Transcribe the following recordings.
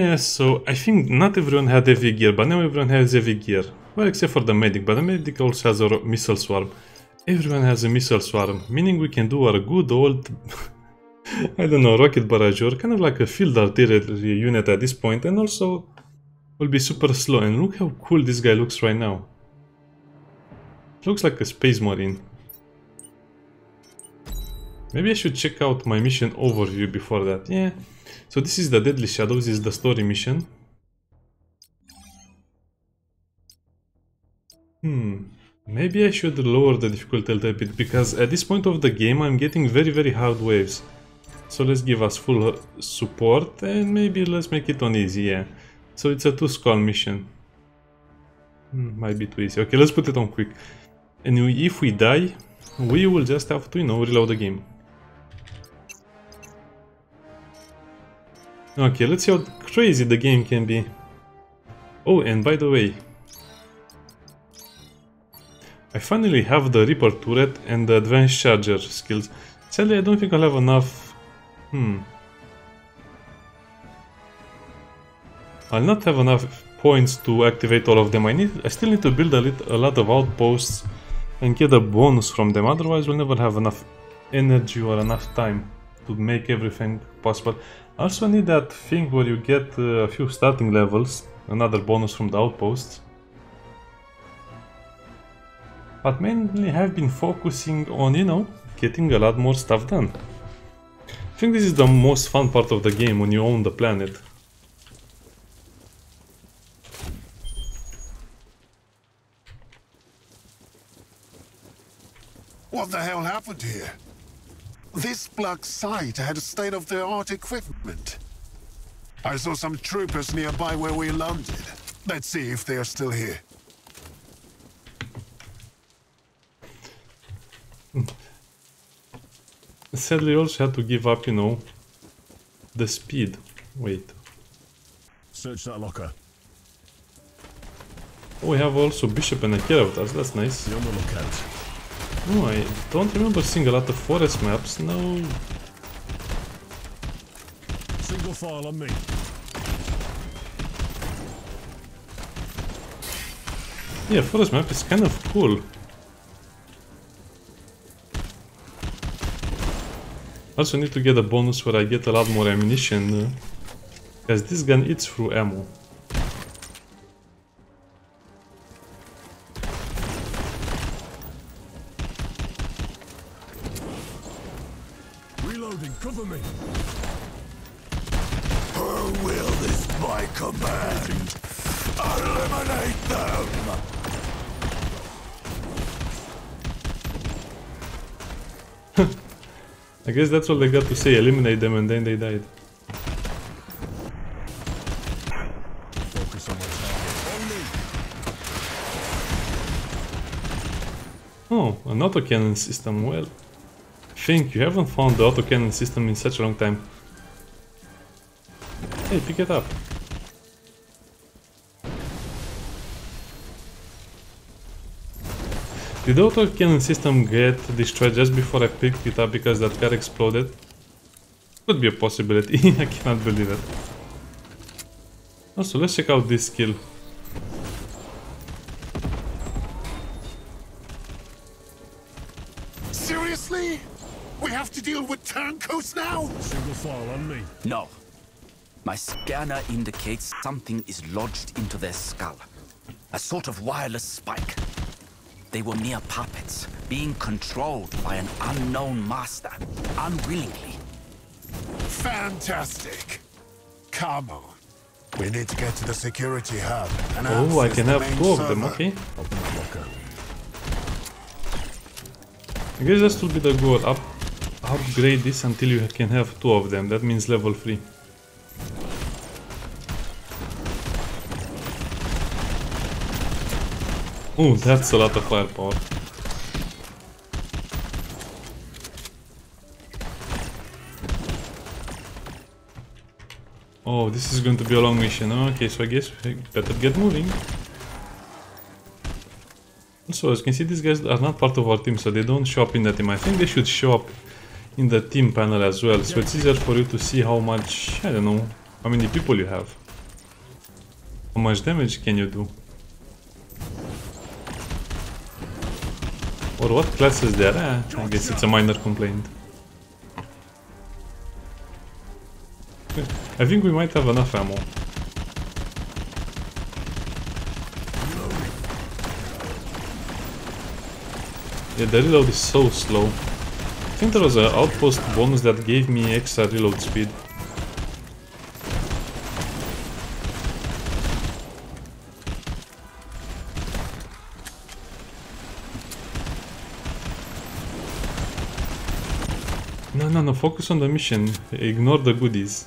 Yeah, so I think not everyone had heavy gear, but now everyone has heavy gear. Well, except for the medic, but the medic also has a missile swarm. Everyone has a missile swarm, meaning we can do our good old... I don't know, rocket barrage, or kind of like a field artillery unit at this point, and also will be super slow. And look how cool this guy looks right now. Looks like a space marine. Maybe I should check out my mission overview before that. Yeah. So this is the Deadly Shadows, this is the story mission. Maybe I should lower the difficulty a little bit, because at this point of the game I'm getting very hard waves. So let's give us full support and maybe let's make it on easy, yeah. So it's a two-skull mission. Might be too easy. Okay, let's put it on quick. And if we die, we will just have to, you know, reload the game. Okay, let's see how crazy the game can be. Oh, and by the way, I finally have the Reaper turret and the Advanced Charger skills. Sadly, I don't think I'll have enough... I'll not have enough points to activate all of them. I still need to build a lot of outposts and get a bonus from them, otherwise we'll never have enough energy or enough time to make everything possible. I also need that thing where you get a few starting levels, another bonus from the outposts. But mainly have been focusing on, you know, getting a lot more stuff done. I think this is the most fun part of the game, when you own the planet. What the hell happened here? This Black site had state-of-the-art equipment. I saw some troopers nearby where we landed. Let's see if they are still here. Sadly, I also had to give up, you know, the speed. Wait. Search that locker. Oh, we have also Bishop and a care with us. That's nice. You're on the lookout. No, I don't remember seeing a lot of forest maps, no. Single file on me. Yeah, forest map is kind of cool. Also need to get a bonus where I get a lot more ammunition, because this gun eats through ammo. I guess that's all they got to say, eliminate them, and then they died. Oh, an autocannon system, well... I think you haven't found the autocannon system in such a long time. Hey, pick it up. Did the autocannon system get destroyed just before I picked it up because that car exploded? Could be a possibility, I cannot believe it. Also, let's check out this skill. Seriously? We have to deal with turncoats now? Single file on me. No. My scanner indicates something is lodged into their skull. A sort of wireless spike. They were mere puppets, being controlled by an unknown master, unwillingly. Fantastic! Come on. We need to get to the security hub. And oh, I can have two of them, okay. I guess that should be the goal. Upgrade this until you can have two of them. That means level 3. Oh, that's a lot of firepower. Oh, this is going to be a long mission. Okay, so I guess we better get moving. So, as you can see, these guys are not part of our team, so they don't show up in the team. I think they should show up in the team panel as well, so it's easier for you to see how much, I don't know, how many people you have. How much damage can you do? Or what class is there? I guess it's a minor complaint. I think we might have enough ammo. Yeah, the reload is so slow. I think there was an outpost bonus that gave me extra reload speed. No, focus on the mission. Ignore the goodies.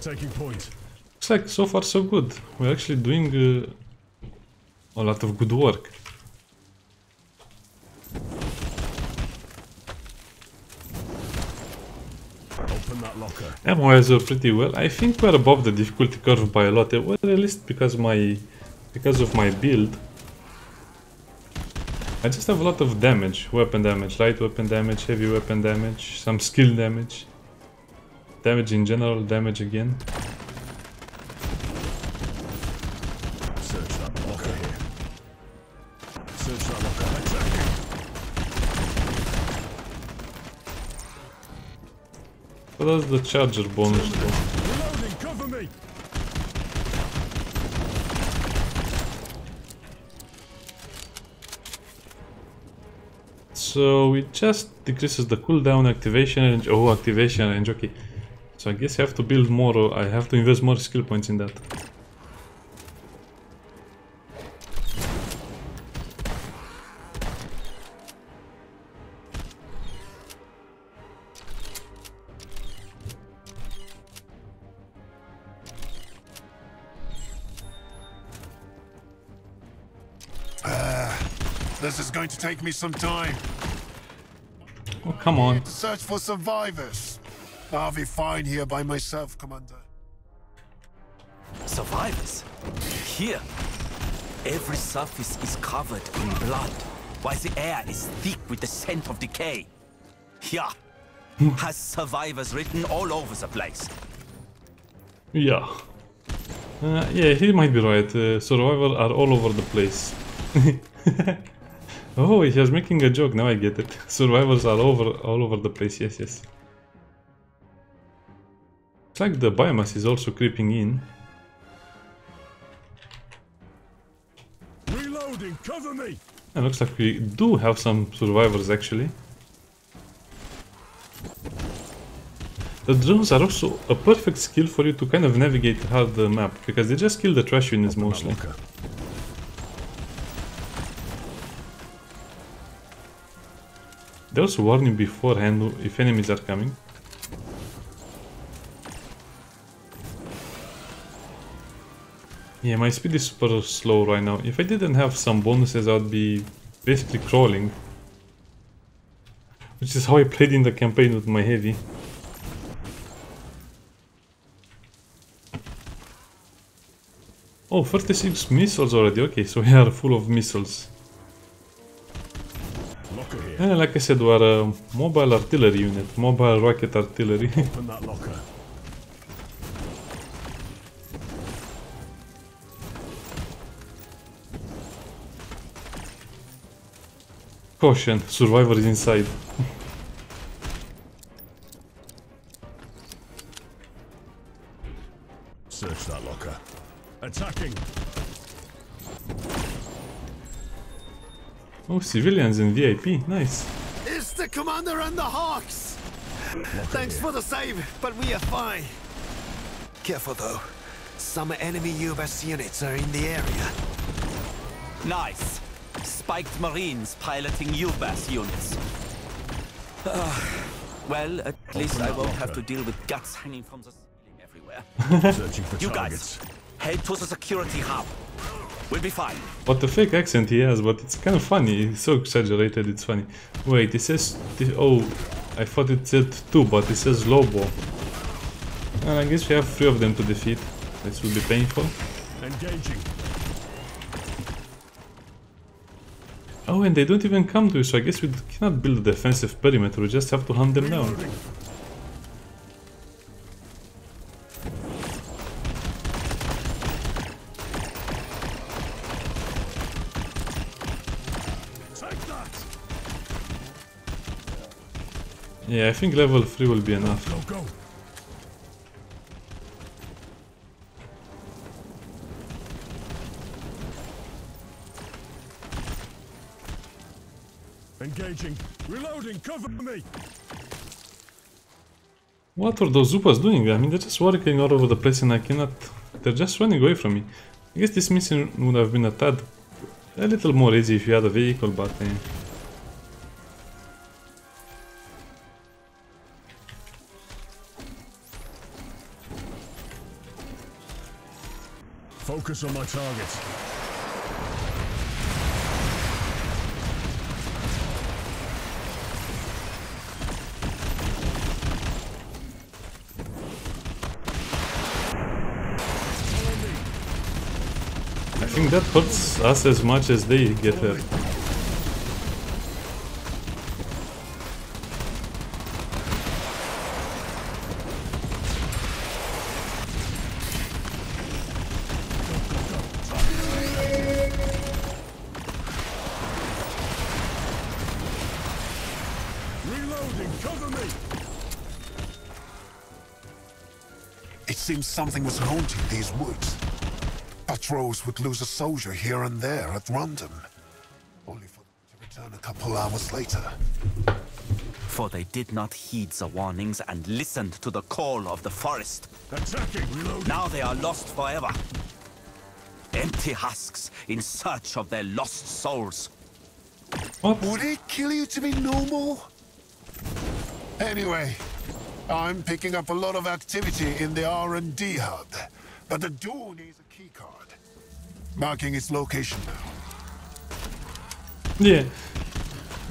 Taking point. Looks like so far so good. We're actually doing a lot of good work. Open that locker. Ammo has pretty well. I think we're above the difficulty curve by a lot. Well, at least because of my build. I just have a lot of damage. Weapon damage, light weapon damage, heavy weapon damage, some skill damage. Damage in general, damage again. Search that locker here. Search that locker, exactly. What does the charger bonus do? Reloading, cover me. So it just decreases the cooldown, activation range. Oh, activation range, okay. So I guess I have to build more, or I have to invest more skill points in that. This is going to take me some time. Oh, come on. Search for survivors. I'll be fine here by myself, Commander. Survivors? Here? Every surface is covered in blood, while the air is thick with the scent of decay. Yeah. Has survivors written all over the place. Yeah. Yeah, he might be right. Survivors are all over the place. Oh, he was making a joke. Now I get it. Survivors are all over the place. Yes, yes. It's like the biomass is also creeping in. Reloading, cover me. It looks like we do have some survivors actually. The drones are also a perfect skill for you to kind of navigate hard the map, because they just kill the trash units mostly. They also warn you beforehand if enemies are coming. Yeah, my speed is super slow right now. If I didn't have some bonuses, I'd be basically crawling. Which is how I played in the campaign with my heavy. Oh, 36 missiles already. Okay, so we are full of missiles. And like I said, we are a mobile artillery unit. Mobile rocket artillery. Open that locker. Caution, survivor is inside. Search that locker. Attacking. Oh, civilians and VIP, nice. It's the commander and the hawks. Thanks for the save, but we are fine. Careful though, some enemy UBAS units are in the area. Nice. Spiked Marines piloting UBAS units. Well, at least I won't have to deal with guts hanging from the ceiling everywhere. You guys, head to the security hub. We'll be fine. What the fake accent he has, but it's kind of funny. It's so exaggerated, it's funny. Wait, it says... Oh, I thought it said two, but it says Lobo. And I guess we have three of them to defeat. This will be painful. Engaging. Oh, and they don't even come to you, so I guess we cannot build a defensive perimeter, we just have to hunt them down. Yeah, I think level 3 will be enough. Go. Engaging, reloading, cover me. What are those UBAS doing? I mean, they're just working all over the place and I cannot... They're just running away from me. I guess this mission would have been a tad... a little more easy if you had a vehicle, but... Focus on my targets. I think that hurts us as much as they get hurt. Reloading, cover me. It seems something was haunting these woods. Patrols would lose a soldier here and there at random, only for them to return a couple hours later. For they did not heed the warnings and listened to the call of the forest. Now they are lost forever. Empty husks in search of their lost souls. What? Would it kill you to be normal? Anyway, I'm picking up a lot of activity in the R&D hub, but the door needs a key card. Marking its location now. Yeah.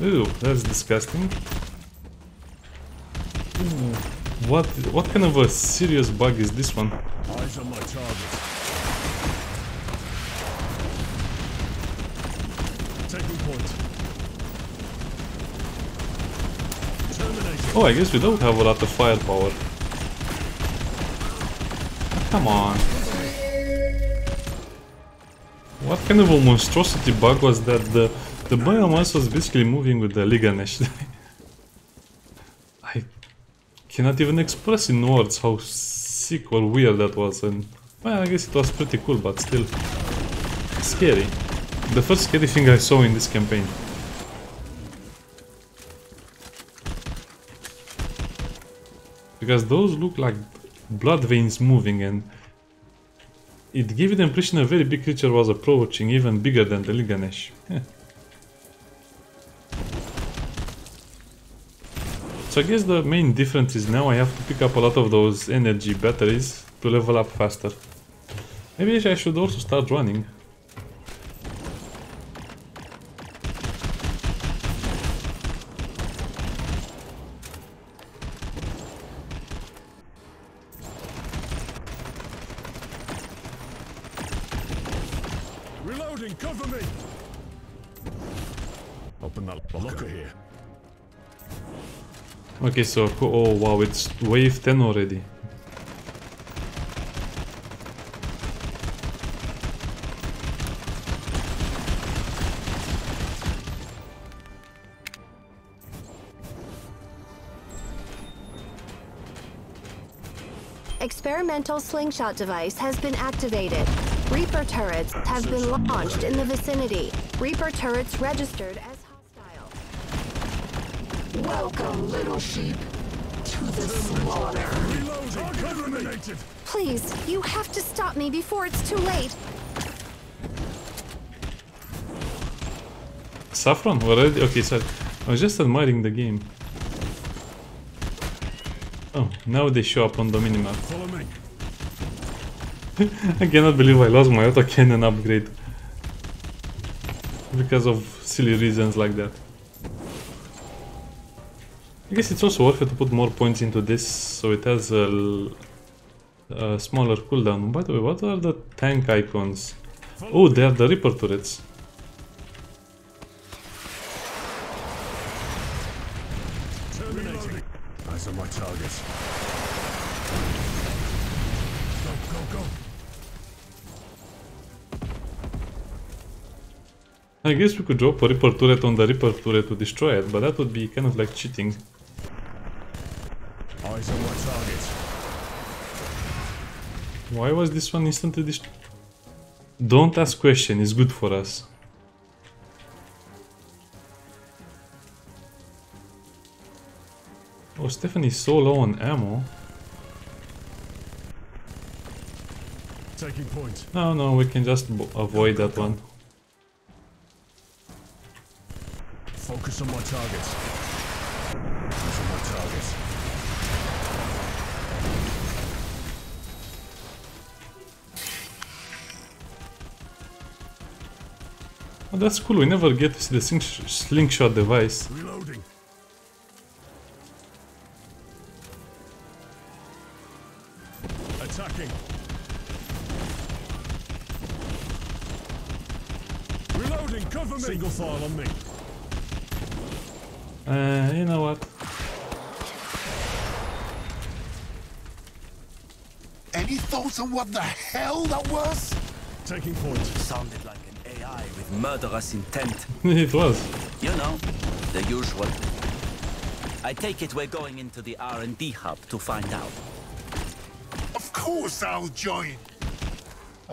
Ooh, that's disgusting. Ooh, what kind of a serious bug is this one? Eyes on my target. Taking point. Terminating. Oh, I guess we don't have a lot of firepower. Come on. What kind of a monstrosity bug was that? The biomass was basically moving with the Liganesh. I cannot even express in words how sick or weird that was, and well, I guess it was pretty cool, but still scary. The first scary thing I saw in this campaign. Because those look like blood veins moving, and it gave the impression a very big creature was approaching, even bigger than the Liganesh. Yeah. So I guess the main difference is now I have to pick up a lot of those energy batteries to level up faster. Maybe I should also start running. Okay, so, oh wow, it's wave 10 already. Experimental slingshot device has been activated. Reaper turrets have been launched in the vicinity. Reaper turrets registered as... Welcome, little sheep, to the slaughter. Please, you have to stop me before it's too late. Saffron, already? Okay, so I was just admiring the game. Oh, now they show up on the minimap. I cannot believe I lost my autocannon upgrade because of silly reasons like that. I guess it's also worth it to put more points into this, so it has a smaller cooldown. By the way, what are the tank icons? Oh, they are the Reaper turrets. Terminating. Eyes on my targets. Go, go, go. I guess we could drop a Reaper turret on the Reaper turret to destroy it, but that would be kind of like cheating. Eyes on my targets. Why was this one instantly destroyed? Don't ask question, it's good for us. Oh, Stephanie's so low on ammo. Taking point. No, no, we can just avoid that one. Focus on my targets. Focus on my targets. Oh, that's cool, we never get to see the slingshot device. Reloading. Attacking. Reloading, cover me. Single file on me. You know what? Any thoughts on what the hell that was? Taking point. Sounded like an AI with murderous intent. It was. You know, the usual. I take it we're going into the R&D hub to find out. Of course I'll join.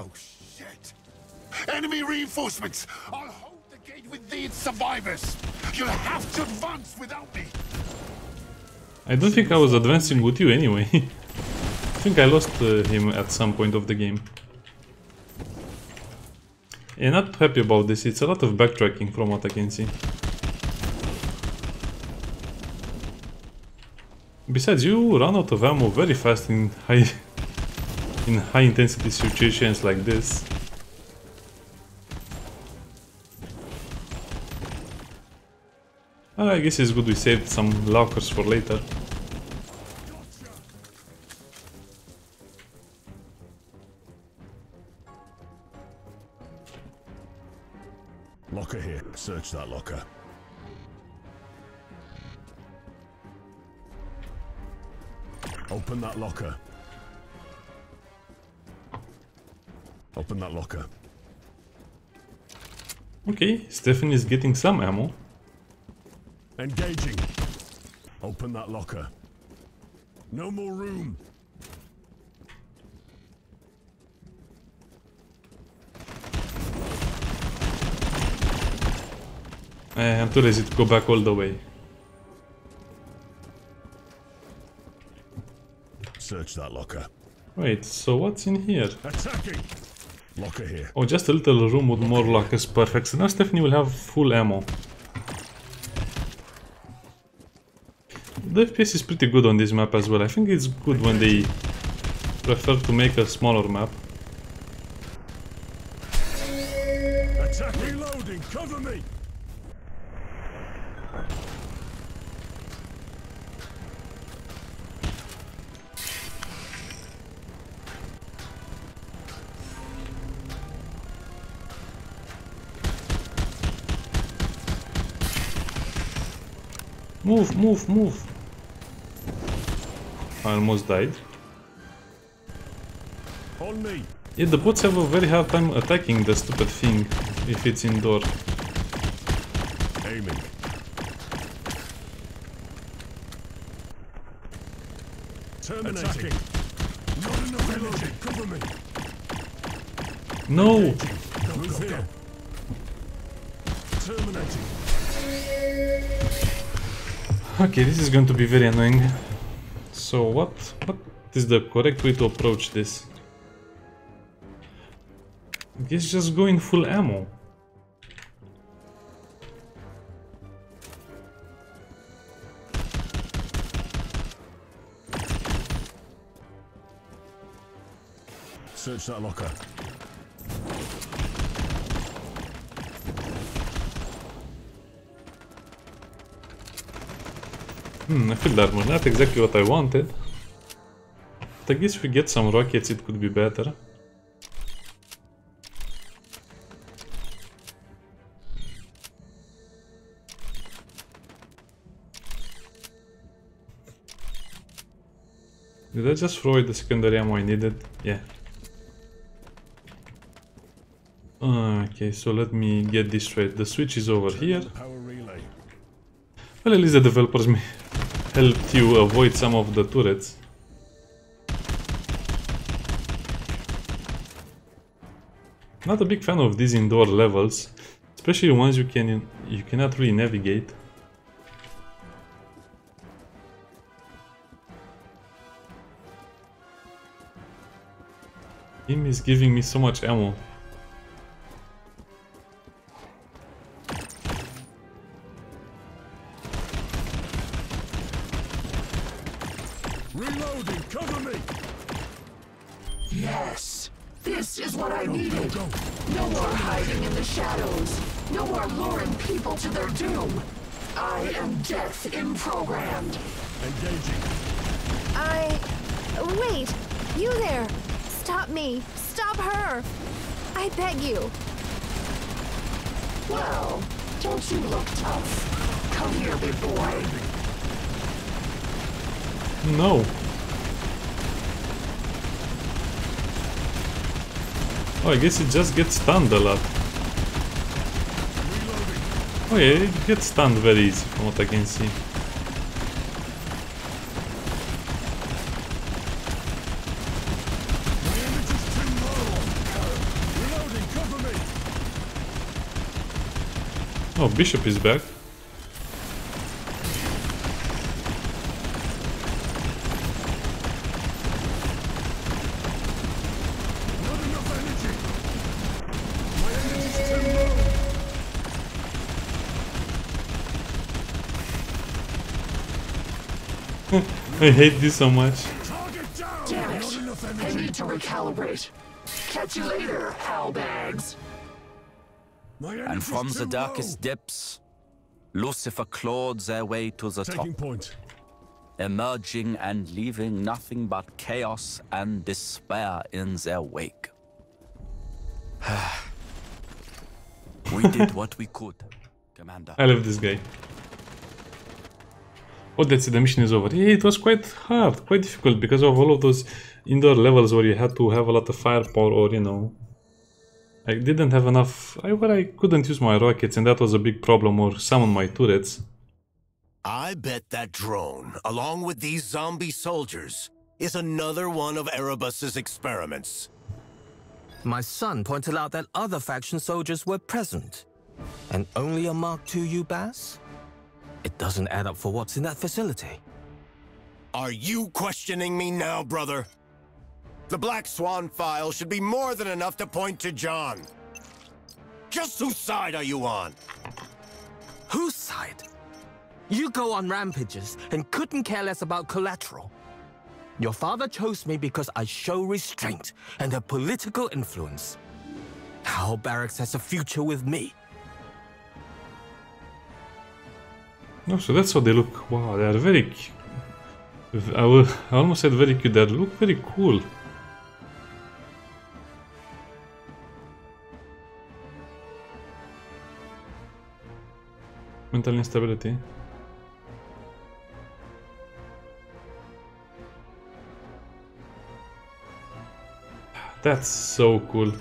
Oh shit. Enemy reinforcements. I'll hold the gate with these survivors. You'll have to advance without me. I don't think I was advancing with you anyway. I think I lost him at some point of the game. Yeah, not happy about this. It's a lot of backtracking from what I can see. Besides, you run out of ammo very fast in high intensity situations like this. I guess it's good we saved some lockers for later. Locker here. Search that locker. Open that locker. Open that locker. Okay, Stephen is getting some ammo. Engaging. Open that locker. No more room. I'm too lazy to go back all the way. Search that locker. Wait, so what's in here? Attacking. Locker here. Oh, just a little room with more lockers. Perfect. So now Stephanie will have full ammo. The FPS is pretty good on this map as well. I think it's good when they prefer to make a smaller map. Attack, reloading, cover me. Move, move, move. I almost died. On me. Yeah, the bots have a very hard time attacking the stupid thing if it's indoor. Aiming. Terminating. Attacking. Not enough energy. Cover me. No. Go, go, go, go. Terminating. Okay, this is going to be very annoying. So what is the correct way to approach this? I guess just go in full ammo. Search that locker. I feel that was not exactly what I wanted. But I guess if we get some rockets, it could be better. Did I just throw the secondary ammo I needed? Yeah. Okay, so let me get this straight. The switch is over here. Well, at least the developers may helped you avoid some of the turrets. Not a big fan of these indoor levels, especially ones you cannot really navigate. Him is giving me so much ammo. Reloading, cover me. Yes, this is what I needed. No more hiding in the shadows. No more luring people to their doom. I am death programmed. Engaging. Wait, you there. Stop me! Stop her! I beg you! Well, don't you look tough? Come here, big boy! No! Oh, I guess it just gets stunned a lot. Oh yeah, it gets stunned very easy from what I can see. Oh, Bishop is back. I hate this so much. Damn it. I need to recalibrate. Catch you later, Hellbags. And from the darkest depths, Lucifer clawed their way to the top, emerging and leaving nothing but chaos and despair in their wake. We did what we could, Commander. I love this guy. Oh, that's it, the mission is over. Yeah, it was quite hard, quite difficult, because of all of those indoor levels where you had to have a lot of firepower, or, you know, I didn't have enough, well, I couldn't use my rockets, and that was a big problem, or summon my turrets. I bet that drone, along with these zombie soldiers, is another one of Erebus's experiments. My son pointed out that other faction soldiers were present, and only a Mark II UBAS? It doesn't add up for what's in that facility. Are you questioning me now, brother? The Black Swan file should be more than enough to point to John. Just whose side are you on? Whose side? You go on rampages and couldn't care less about collateral. Your father chose me because I show restraint and have political influence. Howell Barrex has a future with me. No, so that's how they look. Wow, they are very... I almost said very cute. They look very cool. Mental instability. That's so cool.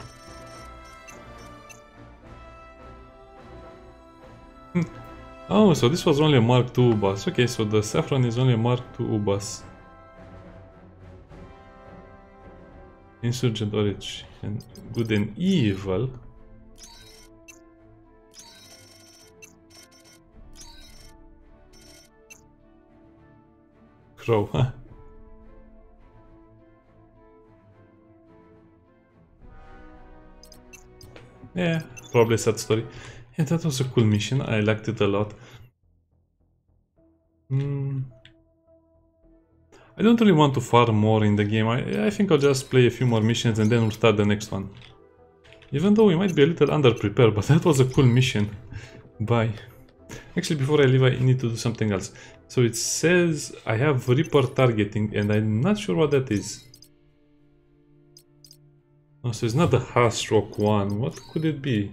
Oh, so this was only a Mark II UBAS. Okay, so the Saffron is only a Mark II UBAS. Insurgent Origin and Good and Evil. Crow, huh? Yeah, probably a sad story. Yeah, that was a cool mission. I liked it a lot. I don't really want to farm more in the game. I think I'll just play a few more missions and then we'll start the next one. Even though we might be a little underprepared, but that was a cool mission. Bye. Actually, before I leave, I need to do something else. So it says I have Reaper targeting, and I'm not sure what that is. Oh, so it's not the Hearthstroke one. What could it be?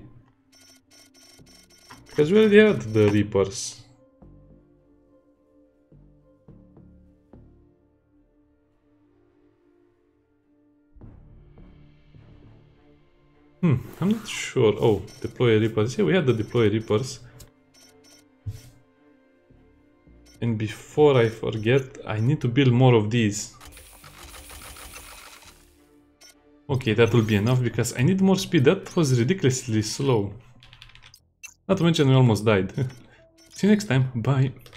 Because we already had the Reapers. I'm not sure. Oh, deploy Reapers. Yeah, we had the deploy Reapers. And before I forget, I need to build more of these. Okay, that will be enough because I need more speed. That was ridiculously slow. Not to mention we almost died. See you next time. Bye.